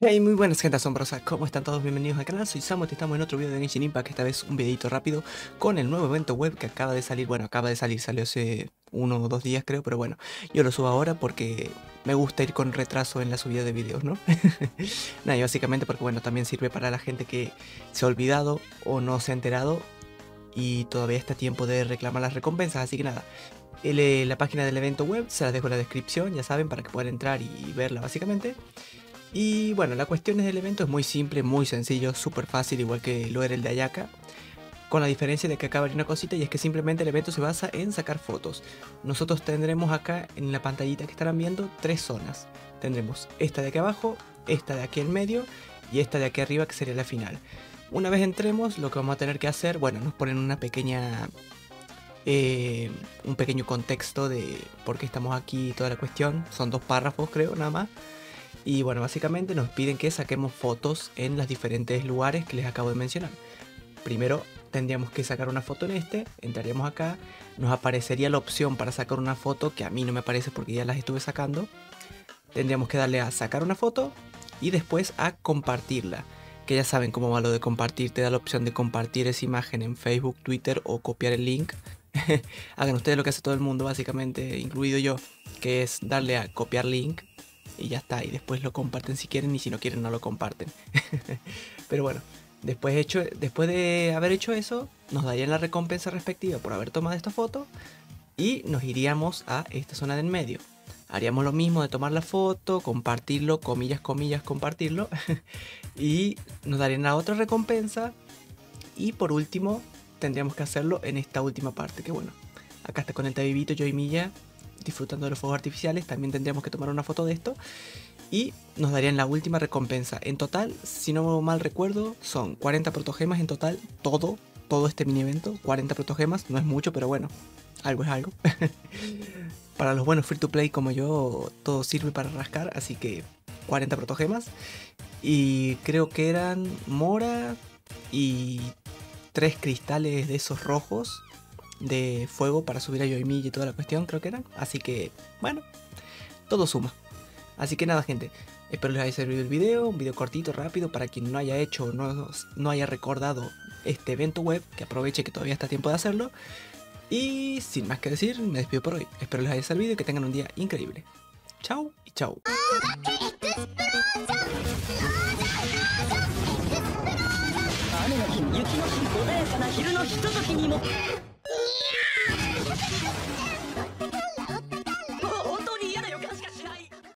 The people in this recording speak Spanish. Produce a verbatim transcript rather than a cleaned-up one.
Hey, muy buenas gente asombrosa, ¿cómo están todos? Bienvenidos al canal, soy Samu y estamos en otro video de Genshin Impact, esta vez un videito rápido con el nuevo evento web que acaba de salir, bueno, acaba de salir, salió hace uno o dos días creo, pero bueno, yo lo subo ahora porque me gusta ir con retraso en la subida de videos, ¿no? Nada, y básicamente porque bueno, también sirve para la gente que se ha olvidado o no se ha enterado y todavía está a tiempo de reclamar las recompensas, así que nada. El, la página del evento web se la dejo en la descripción, ya saben, para que puedan entrar y verla básicamente. Y bueno, la cuestión del evento es muy simple, muy sencillo, súper fácil, igual que lo era el de Ayaka, con la diferencia de que acaba de una cosita, y es que simplemente el evento se basa en sacar fotos. Nosotros tendremos acá en la pantallita que estarán viendo tres zonas. Tendremos esta de aquí abajo, esta de aquí en medio y esta de aquí arriba, que sería la final. Una vez entremos, lo que vamos a tener que hacer, bueno, nos ponen una pequeña... Eh, un pequeño contexto de por qué estamos aquí y toda la cuestión. Son dos párrafos creo, nada más. Y bueno, básicamente nos piden que saquemos fotos en los diferentes lugares que les acabo de mencionar. Primero tendríamos que sacar una foto en este, entraríamos acá, nos aparecería la opción para sacar una foto, que a mí no me aparece porque ya las estuve sacando. Tendríamos que darle a sacar una foto y después a compartirla, que ya saben cómo va lo de compartir, te da la opción de compartir esa imagen en Facebook, Twitter o copiar el link. Hagan ustedes lo que hace todo el mundo básicamente, incluido yo, que es darle a copiar link y ya está, y después lo comparten si quieren, y si no quieren no lo comparten. Pero bueno, después, hecho, después de haber hecho eso, nos darían la recompensa respectiva por haber tomado esta foto y nos iríamos a esta zona del medio. Haríamos lo mismo de tomar la foto, compartirlo, comillas, comillas, compartirlo, y nos darían la otra recompensa, y por último tendríamos que hacerlo en esta última parte, que bueno, acá está con el tabibito Yoimiya disfrutando de los fuegos artificiales. También tendríamos que tomar una foto de esto y nos darían la última recompensa. En total, si no mal recuerdo, son cuarenta protogemas en total, todo, todo este mini evento, cuarenta protogemas, no es mucho, pero bueno, algo es algo. Para los buenos free to play como yo, todo sirve para rascar, así que cuarenta protogemas, y creo que eran mora y... tres cristales de esos rojos de fuego para subir a Yoimiya y toda la cuestión, creo que eran. Así que, bueno, todo suma. Así que nada, gente, espero les haya servido el video. Un video cortito, rápido, para quien no haya hecho o no, no haya recordado este evento web, que aproveche que todavía está a tiempo de hacerlo. Y sin más que decir, me despido por hoy. Espero les haya servido y que tengan un día increíble. Chau y chau.